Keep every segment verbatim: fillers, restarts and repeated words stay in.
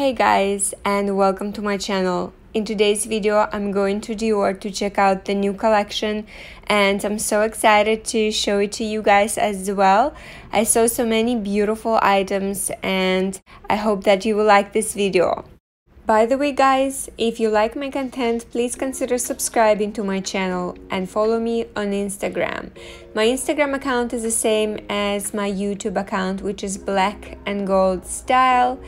Hey guys, and welcome to my channel. In today's video I'm going to Dior to check out the new collection, and I'm so excited to show it to you guys as well. I saw so many beautiful items and I hope that you will like this video. By the way guys, if you like my content, please consider subscribing to my channel and follow me on Instagram. My Instagram account is the same as my YouTube account, which is Black and Gold Style.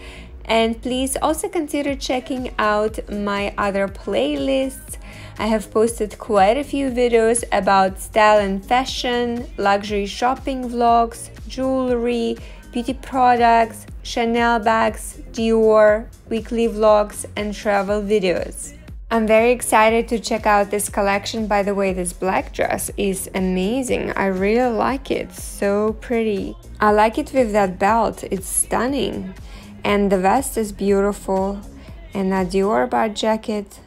And please also consider checking out my other playlists. I have posted quite a few videos about style and fashion, luxury shopping vlogs, jewelry, beauty products, Chanel bags, Dior, weekly vlogs and travel videos. I'm very excited to check out this collection. By the way, this black dress is amazing. I really like it, so pretty. I like it with that belt, it's stunning. And the vest is beautiful, and a Dior bar jacket.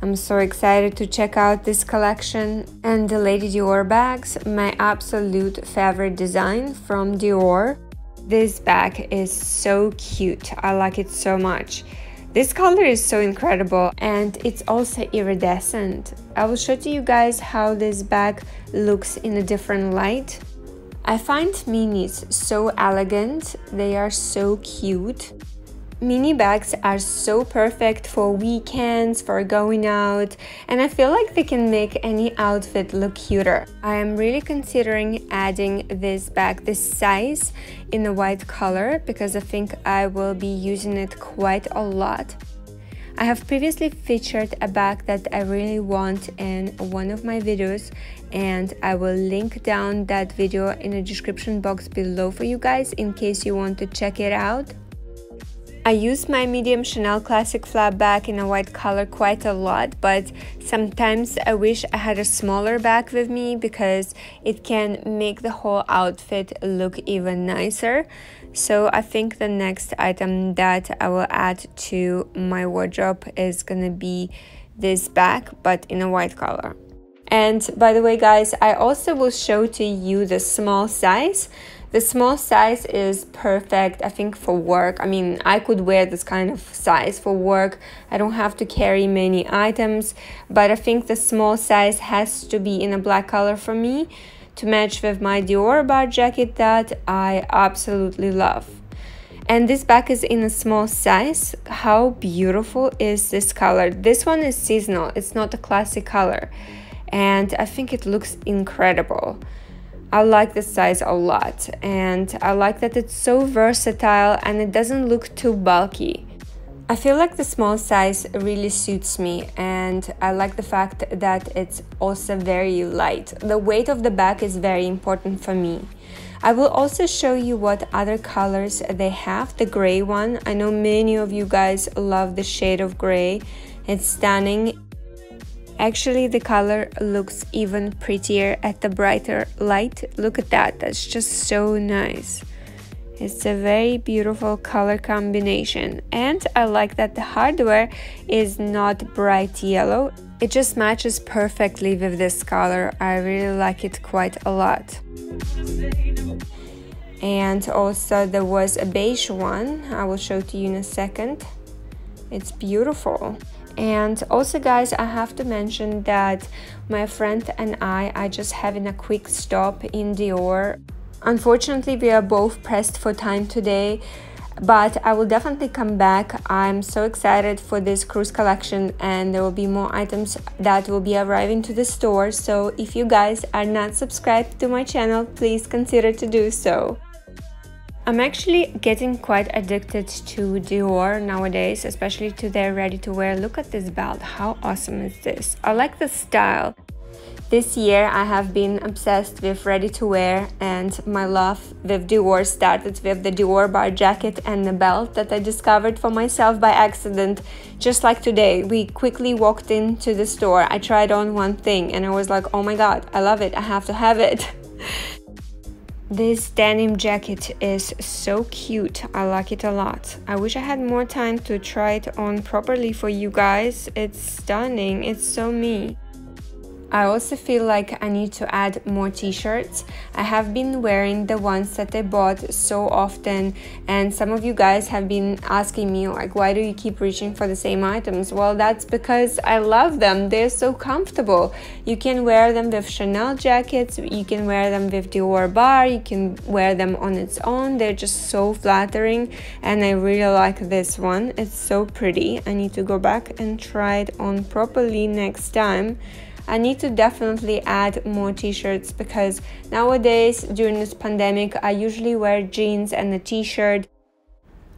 I'm so excited to check out this collection. And the Lady Dior bags, my absolute favorite design from Dior. This bag is so cute, I like it so much. This color is so incredible, and it's also iridescent. I will show to you guys how this bag looks in a different light. I find minis so elegant, they are so cute. Mini bags are so perfect for weekends, for going out, and I feel like they can make any outfit look cuter. I am really considering adding this bag, this size, in a white color because I think I will be using it quite a lot. I have previously featured a bag that I really want in one of my videos, and I will link down that video in the description box below for you guys in case you want to check it out. I use my medium Chanel Classic Flap bag in a white color quite a lot, but sometimes I wish I had a smaller bag with me because it can make the whole outfit look even nicer. So I think the next item that I will add to my wardrobe is gonna be this bag, but in a white color. And by the way guys, I also will show to you the small size. The small size is perfect, I think, for work. I mean, I could wear this kind of size for work. I don't have to carry many items, but I think the small size has to be in a black color for me, to match with my Dior bar jacket that I absolutely love. And this bag is in a small size. How beautiful is this color? This one is seasonal, it's not a classic color. And I think it looks incredible. I like this size a lot, and I like that it's so versatile and it doesn't look too bulky. I feel like the small size really suits me, and I like the fact that it's also very light. The weight of the bag is very important for me. I will also show you what other colors they have. The gray one, I know many of you guys love the shade of gray, it's stunning. Actually, the color looks even prettier at the brighter light. Look at that, that's just so nice. It's a very beautiful color combination, and I like that the hardware is not bright yellow. It just matches perfectly with this color. I really like it quite a lot. And also there was a beige one, I will show to you in a second. It's beautiful. And also guys, I have to mention that my friend and I are just having a quick stop in Dior. Unfortunately, we are both pressed for time today, but I will definitely come back. I'm so excited for this cruise collection, and there will be more items that will be arriving to the store. So if you guys are not subscribed to my channel, please consider to do so. I'm actually getting quite addicted to Dior nowadays, especially to their ready-to-wear. Look at this belt, how awesome is this? I like the style. This year I have been obsessed with ready-to-wear, and my love with Dior started with the Dior bar jacket and the belt that I discovered for myself by accident. Just like today, we quickly walked into the store, I tried on one thing and I was like, oh my god, I love it, I have to have it. This denim jacket is so cute, I like it a lot. I wish I had more time to try it on properly for you guys. It's stunning, it's so me. I also feel like I need to add more t-shirts. I have been wearing the ones that I bought so often, and some of you guys have been asking me like, why do you keep reaching for the same items? Well, that's because I love them. They're so comfortable. You can wear them with Chanel jackets, you can wear them with Dior bar, you can wear them on its own. They're just so flattering, and I really like this one. It's so pretty. I need to go back and try it on properly next time. I need to definitely add more t-shirts, because nowadays during this pandemic I usually wear jeans and a t-shirt,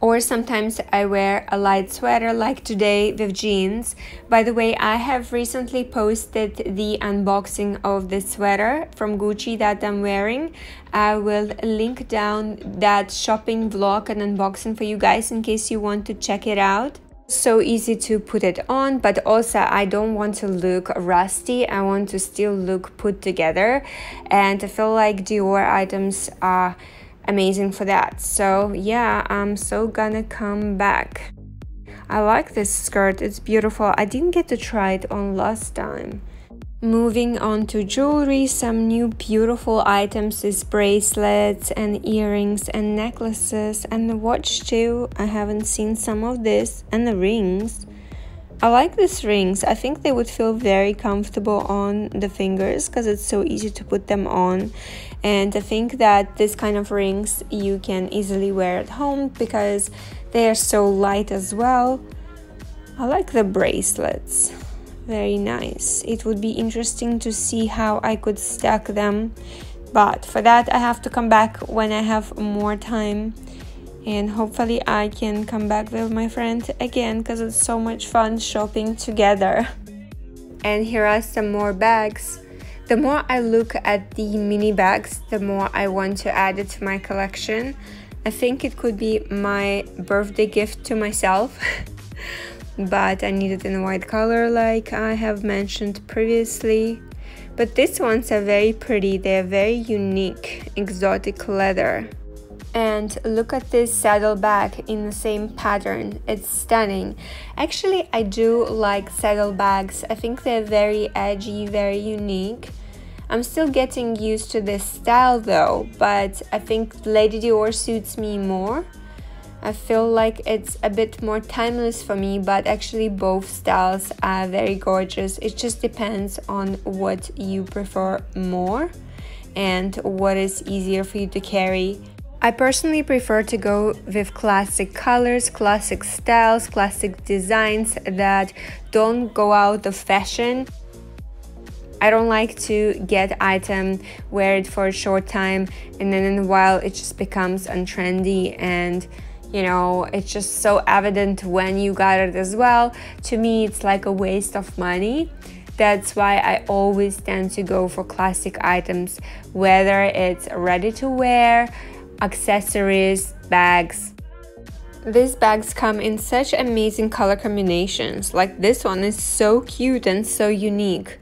or sometimes I wear a light sweater like today with jeans. By the way, I have recently posted the unboxing of this sweater from Gucci that I'm wearing. I will link down that shopping vlog and unboxing for you guys in case you want to check it out. So easy to put it on, but also I don't want to look rusty. I want to still look put together, and I feel like Dior items are amazing for that. So yeah, I'm so gonna come back. I like this skirt, it's beautiful. I didn't get to try it on last time. Moving on to jewelry, some new beautiful items is bracelets and earrings and necklaces and the watch too. I haven't seen some of this, and the rings. I like these rings. I think they would feel very comfortable on the fingers because it's so easy to put them on, and I think that this kind of rings you can easily wear at home because they are so light as well. I like the bracelets. Very nice. It would be interesting to see how I could stack them, but for that I have to come back when I have more time, and hopefully I can come back with my friend again because it's so much fun shopping together. And here are some more bags. The more I look at the mini bags, the more I want to add it to my collection. I think it could be my birthday gift to myself. But I need it in a white color like I have mentioned previously. But these ones are very pretty. They're very unique, exotic leather. And look at this saddlebag in the same pattern. It's stunning. Actually, I do like saddlebags. I think they're very edgy, very unique. I'm still getting used to this style though, but I think Lady Dior suits me more. I feel like it's a bit more timeless for me, but actually both styles are very gorgeous. It just depends on what you prefer more and what is easier for you to carry. I personally prefer to go with classic colors, classic styles, classic designs that don't go out of fashion. I don't like to get item, wear it for a short time, and then in a while it just becomes untrendy, and you know, it's just so evident when you got it as well. To me, it's like a waste of money. That's why I always tend to go for classic items, whether it's ready to wear, accessories, bags. These bags come in such amazing color combinations. Like this one is so cute and so unique.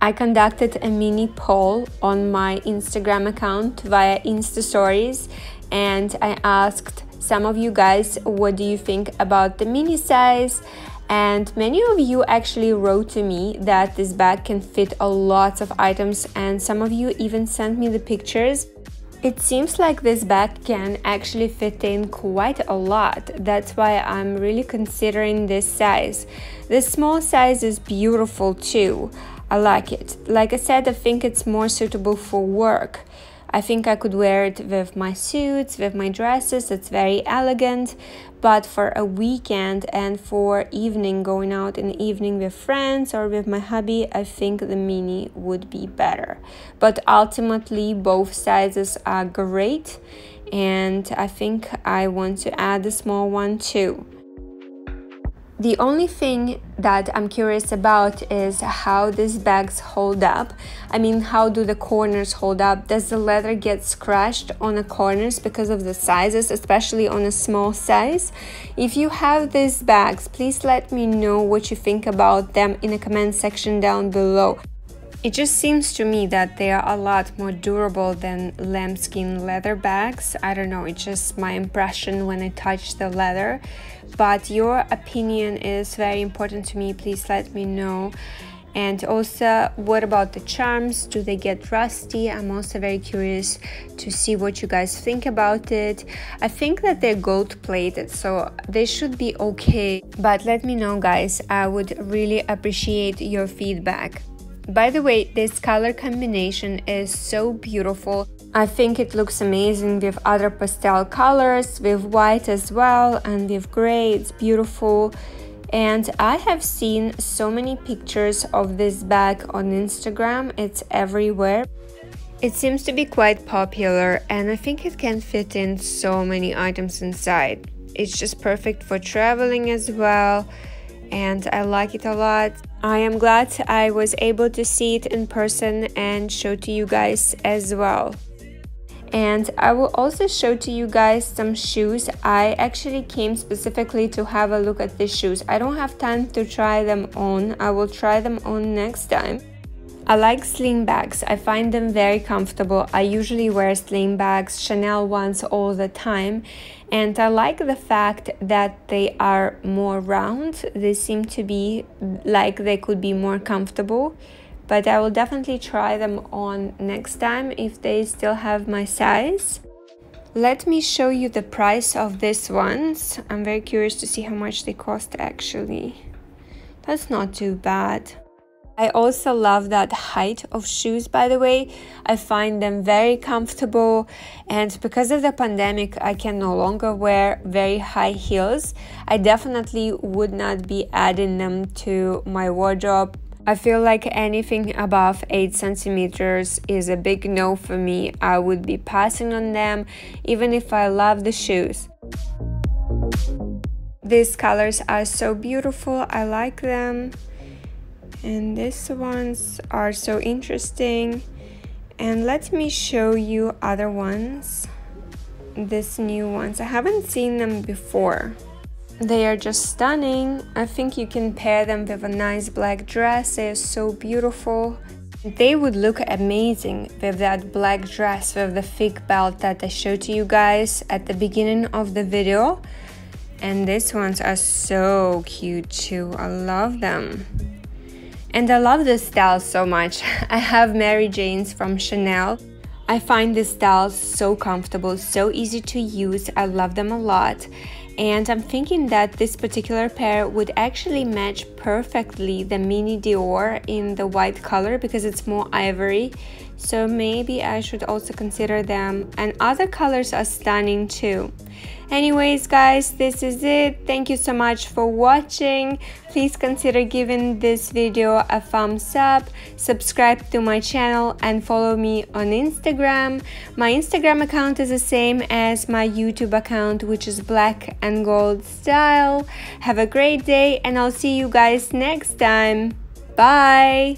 I conducted a mini poll on my Instagram account via Insta stories, and I asked some of you guys, what do you think about the mini size? And many of you actually wrote to me that this bag can fit a lot of items, and some of you even sent me the pictures. It seems like this bag can actually fit in quite a lot. That's why I'm really considering this size. This small size is beautiful too. I like it. Like I said, I think it's more suitable for work. I think I could wear it with my suits, with my dresses. It's very elegant, but for a weekend and for evening, going out in the evening with friends or with my hubby, I think the mini would be better. But ultimately, both sizes are great, and I think I want to add the small one too. The only thing that I'm curious about is how these bags hold up. I mean, how do the corners hold up? Does the leather get scratched on the corners because of the sizes, especially on a small size? If you have these bags, please let me know what you think about them in the comment section down below. It just seems to me that they are a lot more durable than lambskin leather bags. I don't know, it's just my impression when I touch the leather. But your opinion is very important to me. Please let me know. And also, what about the charms? Do they get rusty? I'm also very curious to see what you guys think about it. I think that they're gold plated, so they should be okay, but let me know, guys. I would really appreciate your feedback. By the way, this color combination is so beautiful. I think it looks amazing with other pastel colors, with white as well, and with gray. It's beautiful. And I have seen so many pictures of this bag on Instagram. It's everywhere. It seems to be quite popular, and I think it can fit in so many items inside. It's just perfect for traveling as well, and I like it a lot. I am glad I was able to see it in person and show to you guys as well. And I will also show to you guys some shoes. I actually came specifically to have a look at the shoes. I don't have time to try them on. I will try them on next time. I like sling bags. I find them very comfortable. I usually wear sling bags, Chanel ones, all the time. And I like the fact that they are more round. They seem to be like they could be more comfortable. But I will definitely try them on next time if they still have my size. Let me show you the price of these ones. I'm very curious to see how much they cost actually. That's not too bad. I also love that height of shoes, by the way. I find them very comfortable, and because of the pandemic, I can no longer wear very high heels. I definitely would not be adding them to my wardrobe. I feel like anything above eight centimeters is a big no for me. I would be passing on them, even if I love the shoes. These colors are so beautiful. I like them. And these ones are so interesting. And let me show you other ones. These new ones, I haven't seen them before. They are just stunning. I think you can pair them with a nice black dress. They are so beautiful. They would look amazing with that black dress with the thick belt that I showed to you guys at the beginning of the video. And these ones are so cute too. I love them. And I love this style so much. I have Mary Janes from Chanel. I find this style so comfortable, so easy to use. I love them a lot. And I'm thinking that this particular pair would actually match perfectly the mini Dior in the white color because it's more ivory. So maybe I should also consider them. And other colors are stunning too. Anyways, guys, this is it. Thank you so much for watching. Please consider giving this video a thumbs up, subscribe to my channel, and follow me on Instagram. My Instagram account is the same as my YouTube account, which is Black and Gold Style. Have a great day, and I'll see you guys next time. Bye!